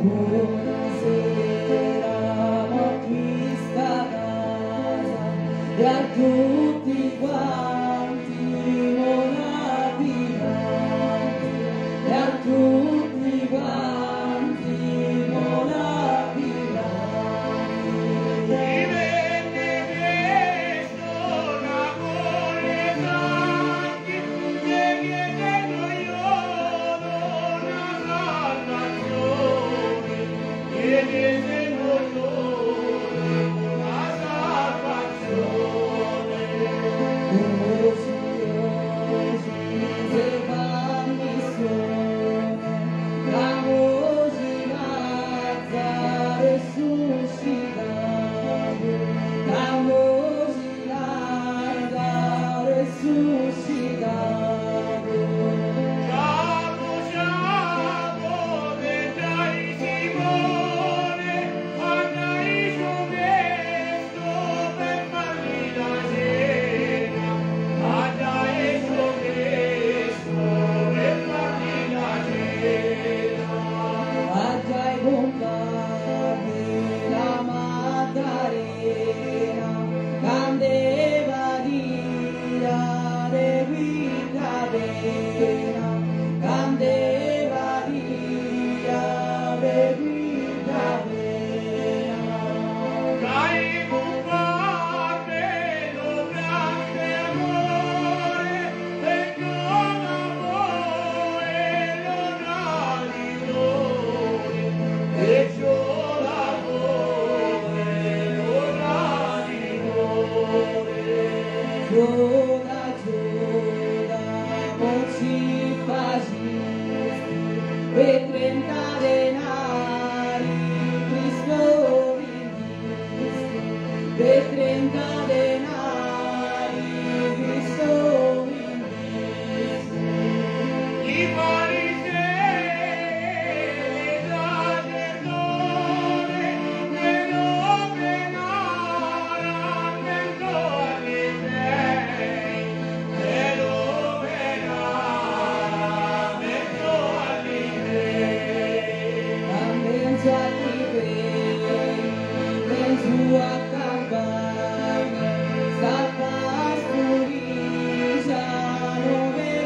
Buonasera, ma qui sta casa e a tutti quanti non abitanti, e a tutti quanti non abitanti. Divenne questo Napoli sangue, se chiedono io una salvazione, che chiedono io una salvazione. Così se fa missione, la musica resuscitato, la musica resuscitato. Ciao, ciao, vedrai Simone, andrai su questo per farmi la cena, andrai su questo per farmi la cena. Andrai con carne la Maddalena, Candelaria de Vitadena, Candelaria de Vitadena. Dai un padre, un grande amore, e con amore non ha rigore, e ciò l'amore non ha rigore. Giuda, Giuda, non ci fascisti, per 30 denari Cristo vindisti, per 30 denari Cristo vindisti. I farisei, i sacerdoti, che non venaran dentro agli dei, che non venaran dentro agli dei. Ammenso a ti prego, nel sua campagna, sta pasturiscia nove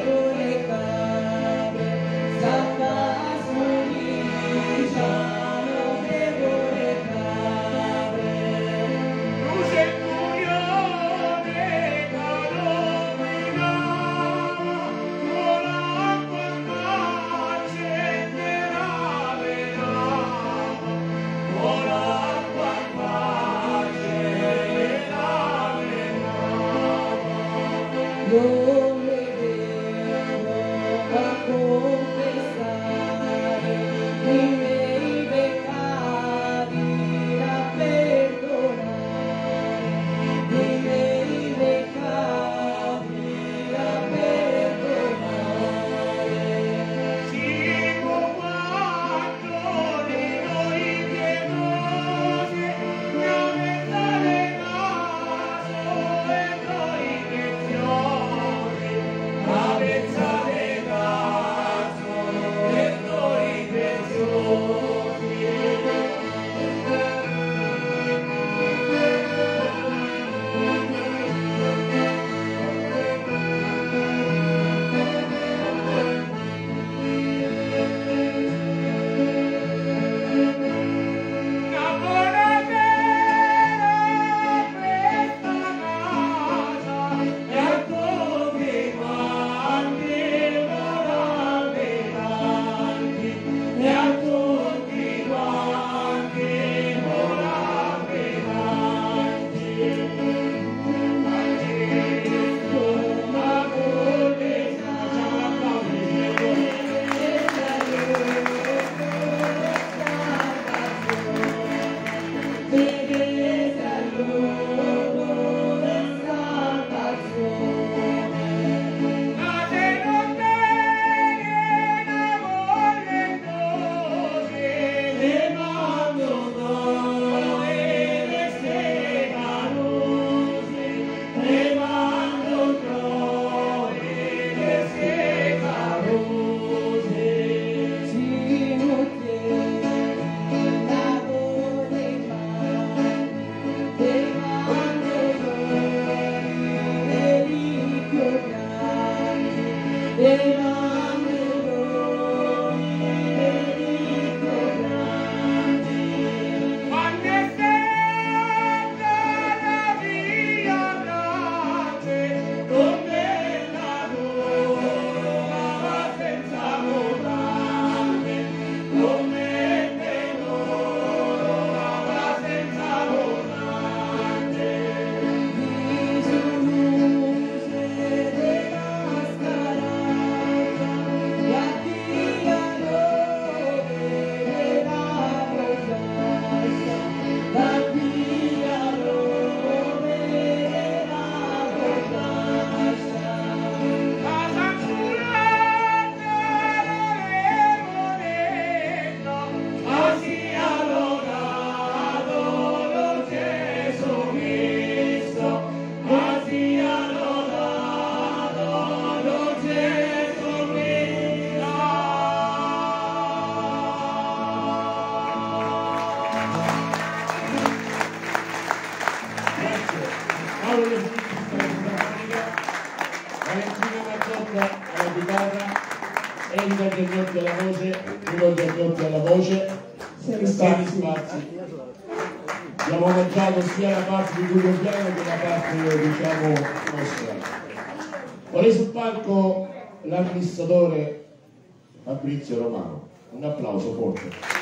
cabre, sta pasturiscia nove cabre. Luce e furione, carominava, con l'acqua accenderà, venava, stati spazi. Abbiamo mangiato sia la parte di Guido Piano che la parte, diciamo, nostra. Vorrei sul palco l'amministratore Fabrizio Romano. Un applauso forte.